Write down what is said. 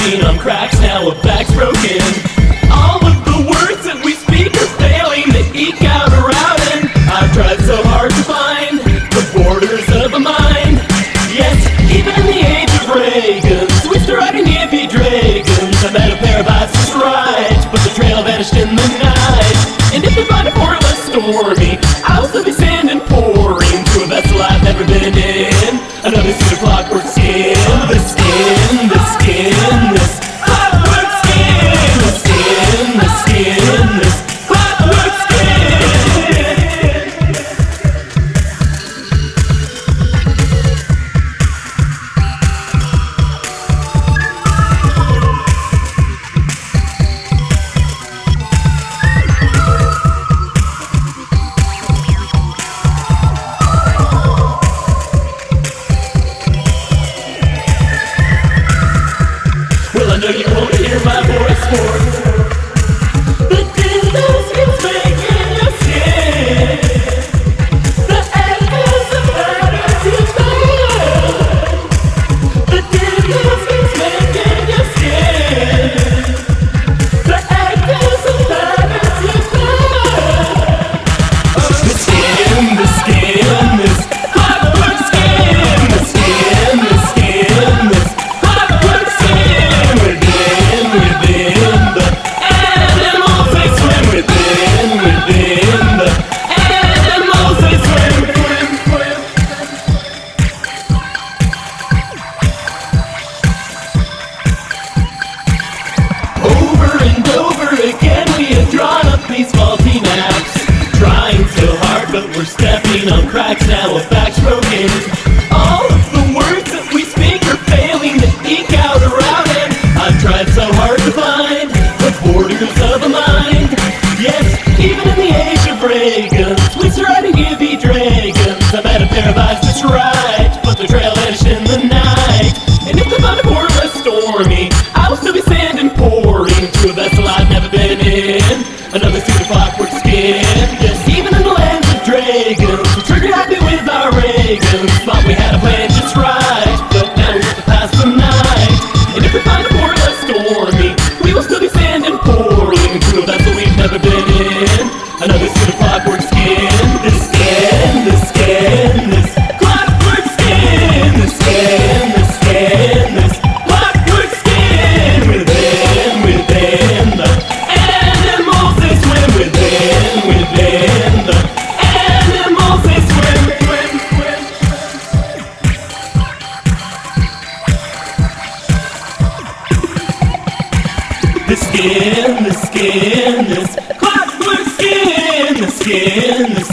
seen on cracks, now a back's broken. All of the words that we speak are failing to eke out a routing. I've tried so hard to find the borders of a mind. Yes, even in the age of Reagan, switched to riding hippie dragons. I met a pair of eyes to strides, but the trail vanished in the night. And if they find a more or less stormy, I'll still be sanding pouring to a vessel I've never been in. Another suit of clockwork skin, the skin, the skin, this clockwork skin, the skin, the skin, this clockwork skin. No, you won't hear my voice for, but then those feels make in your skin. The echoes of murder to fail, but then those feels make in your skin. The echoes of murder to fail. Oh, the skin, the skin, this clockwork skin, the skin, the skin, this clockwork skin. We're stepping on cracks now, a back's broken. All of the words that we speak are failing to eke out a routing. I've tried so hard to find the borders of a mind. Yes, even in the age of Reagan, we tried to give you dragons. I've had a pair of eyes that's right, but the trail vanished in the night. And if the find a border less stormy, I'll still be sanding pouring to a vessel I've never been in. Another suit of clockwork skin. Yes, even in the land of dragons, we're trigger happy with our Reagans. Thought we had a plan just right, but now we have to pass the night. And if we find a border less stormy, we will still be sanding pouring to a vessel we've never been in. Another suit of clockwork skin. This skin, this skin, this clockwork skin, this skin, this skin, this clockwork skin. Within the animals they swim, within the animals they swim, swim. The skin, the skin, this clockwork skin, the skin, the skin.